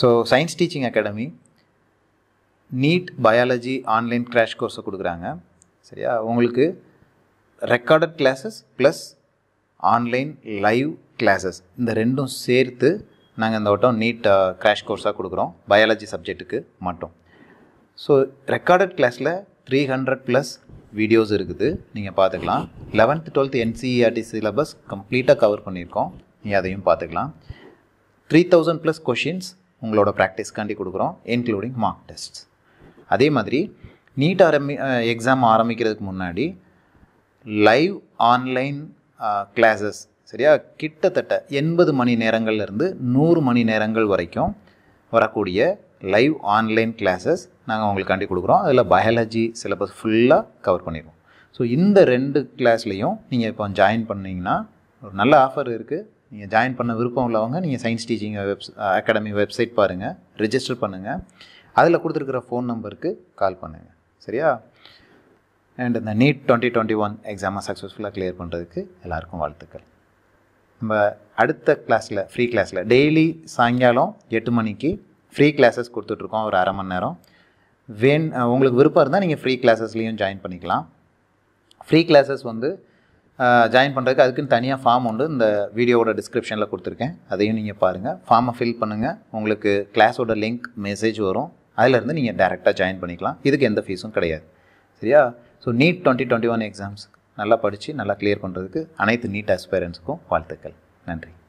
So, Science Teaching Academy, NEET Biology Online Crash Course கொடுக்குறாங்க. சரியா, உங்களுக்கு recorded classes plus online live classes இந்த ரெண்டும் சேர்த்து நாங்கள் இந்த வட்டம் NEET crash course-ஆ கொடுக்குறோம் பயாலஜி சப்ஜெக்ட்டுக்கு மட்டும். ஸோ ரெக்கார்டட் கிளாஸில் 300+ வீடியோஸ் இருக்குது, நீங்கள் பார்த்துக்கலாம். 11th 12th NCERT சிலபஸ் கம்ப்ளீட்டாக கவர் பண்ணியிருக்கோம், நீ அதையும் பார்த்துக்கலாம். 3000+ கொஷின்ஸ் உங்களோட ப்ராக்டிஸ்க்காண்டி கொடுக்குறோம், இன்க்ளூடிங் மார்க் டெஸ்ட். அதே மாதிரி நீட் எக்ஸாம் ஆரம்பிக்கிறதுக்கு முன்னாடி லைவ் ஆன்லைன் கிளாஸஸ், சரியா, கிட்டத்தட்ட 80 மணி நேரங்கள்லேருந்து 100 மணி நேரங்கள் வரைக்கும் வரக்கூடிய லைவ் ஆன்லைன் கிளாஸஸ் நாங்கள் உங்களுக்காண்டி கொடுக்குறோம். அதில் பயாலஜி சிலபஸ் ஃபுல்லாக கவர் பண்ணிடுவோம். ஸோ இந்த ரெண்டு கிளாஸ்லையும் நீங்கள் இப்போ ஜாயின் பண்ணிங்கன்னா ஒரு நல்ல ஆஃபர் இருக்குது. நீங்கள் ஜாயின் பண்ண விருப்பம் உள்ளவங்க நீங்கள் சயின்ஸ் டீச்சிங் அகாடமி வெப்சைட் பாருங்கள், ரிஜிஸ்டர் பண்ணுங்கள், அதில் கொடுத்துருக்கிற ஃபோன் நம்பருக்கு கால் பண்ணுங்கள். சரியா, அண்ட் இந்த நீட் 2021 எக்ஸாமை சக்ஸஸ்ஃபுல்லாக கிளியர் பண்ணுறதுக்கு எல்லாருக்கும் வாழ்த்துக்கள். நம்ம அடுத்த கிளாஸில், ஃப்ரீ கிளாஸில் டெய்லி சாயங்காலம் 8 மணிக்கு ஃப்ரீ கிளாஸஸ் கொடுத்துட்ருக்கோம், ஒரு 1/2 மணி நேரம். உங்களுக்கு விருப்பம் இருந்தால் நீங்கள் ஃப்ரீ கிளாஸஸ்லேயும் ஜாயின் பண்ணிக்கலாம். ஃப்ரீ கிளாஸஸ் வந்து ஜாயின் பண்ணுறதுக்கு அதுக்குன்னு தனியாக ஃபார்ம் உண்டு, இந்த வீடியோவோட டிஸ்கிரிப்ஷனில் கொடுத்துருக்கேன், அதையும் நீங்கள் பாருங்கள். ஃபார்மை ஃபில் பண்ணுங்கள், உங்களுக்கு கிளாஸோட லிங்க் மெசேஜ் வரும், அதிலேருந்து நீங்கள் டேரெக்டாக ஜாயின் பண்ணிக்கலாம், இதுக்கு எந்த ஃபீஸும் கிடையாது. சரியா, ஸோ நீட் 2021 எக்ஸாம்ஸ் நல்லா படித்து நல்லா கிளியர் பண்ணுறதுக்கு அனைத்து நீட் ஆஸ்பைரண்ட்ஸுக்கும் வாழ்த்துக்கள். நன்றி.